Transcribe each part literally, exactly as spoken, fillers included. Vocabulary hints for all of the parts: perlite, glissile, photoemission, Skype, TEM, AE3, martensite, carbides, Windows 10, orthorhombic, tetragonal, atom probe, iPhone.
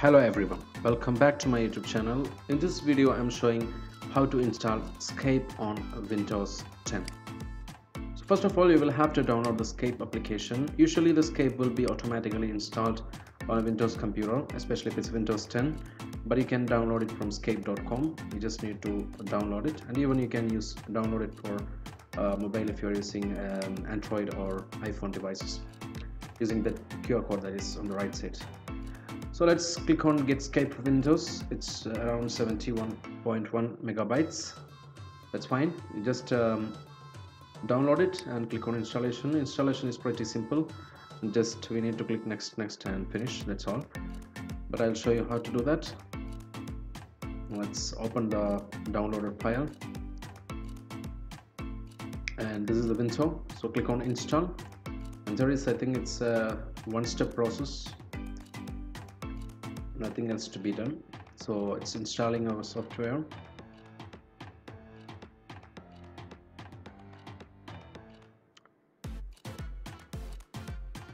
Hello everyone, welcome back to my YouTube channel. In this video I'm showing how to install Skype on Windows ten. So first of all, you will have to download the Skype application. Usually the Skype will be automatically installed on a Windows computer, especially if it's Windows ten, but you can download it from skype dot com. You just need to download it, and even you can use download it for uh, mobile if you're using um, Android or iPhone devices, using the Q R code that is on the right side. So let's click on Get Skype for Windows. It's around seventy-one point one megabytes. That's fine. You just um, download it and click on installation. Installation is pretty simple. Just we need to click next, next, and finish. That's all. But I'll show you how to do that. Let's open the downloaded file. And this is the window. So click on install. And there is, I think, it's a one-step process. Nothing else to be done. So it's installing our software.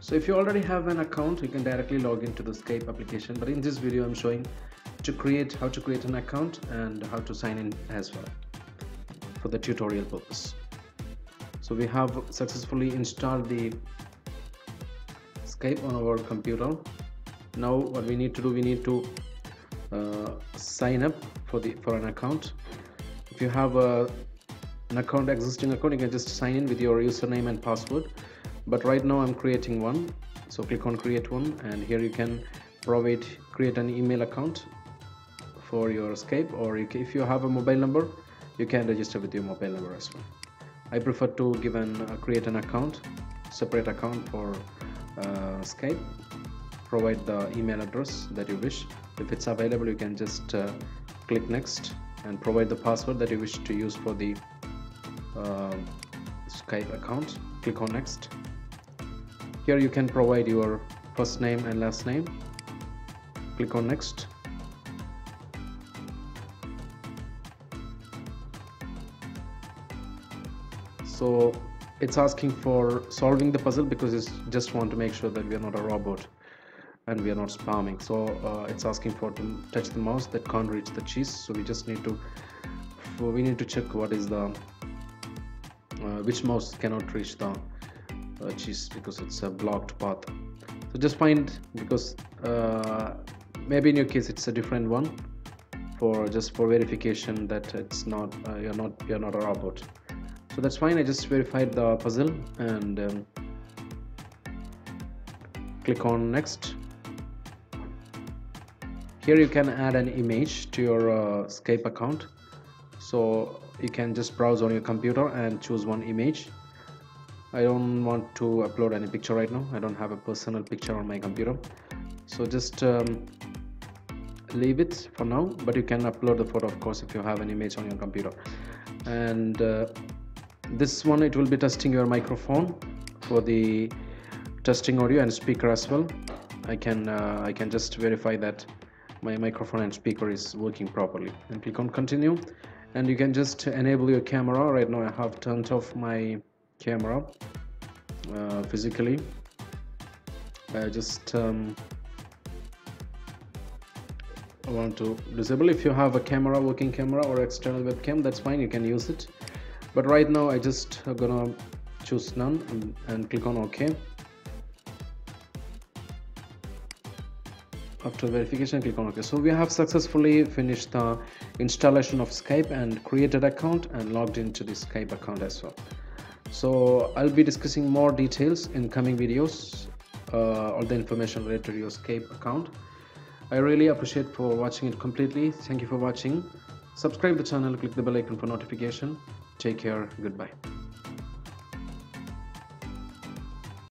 So if you already have an account, you can directly log into the Skype application, but in this video I'm showing to create how to create an account and how to sign in as well for the tutorial purpose. So we have successfully installed the Skype on our computer. Now what we need to do, we need to uh, sign up for the for an account. If you have a, an account, existing account, you can just sign in with your username and password, but right now I'm creating one. So click on create one, and here you can provide create an email account for your Skype, or you can, if you have a mobile number, you can register with your mobile number as well. I prefer to give an uh, create an account, separate account for uh, Skype. Provide the email address that you wish. If it's available, you can just uh, click next and provide the password that you wish to use for the uh, Skype account. Click on next. Here you can provide your first name and last name. Click on next. So it's asking for solving the puzzle, because it's just want to make sure that we are not a robot and we are not spamming. So uh, it's asking for to touch the mouse that can't reach the cheese. So we just need to we need to check what is the uh, which mouse cannot reach the uh, cheese, because it's a blocked path. So just find, because uh, maybe in your case it's a different one, for just for verification that it's not uh, you're not you're not a robot. So that's fine. I just verified the puzzle, and um, click on next. Here you can add an image to your uh, Skype account. So you can just browse on your computer and choose one image. I don't want to upload any picture right now. I don't have a personal picture on my computer. So just um, leave it for now, but you can upload the photo, of course, if you have an image on your computer. And uh, this one, it will be testing your microphone for the testing audio and speaker as well. I can, uh, I can just verify that my microphone and speaker is working properly, and click on continue. And you can just enable your camera. Right now I have turned off my camera uh, physically. I just um, I want to disable. If you have a camera, working camera or external webcam, that's fine, you can use it, but right now I just uh, gonna choose none, and, and click on OK. After verification, click on OK. So we have successfully finished the installation of Skype and created account and logged into the Skype account as well. So I'll be discussing more details in coming videos, uh, all the information related to your Skype account. I really appreciate for watching it completely. Thank you for watching. Subscribe the channel, click the bell icon for notification. Take care, goodbye.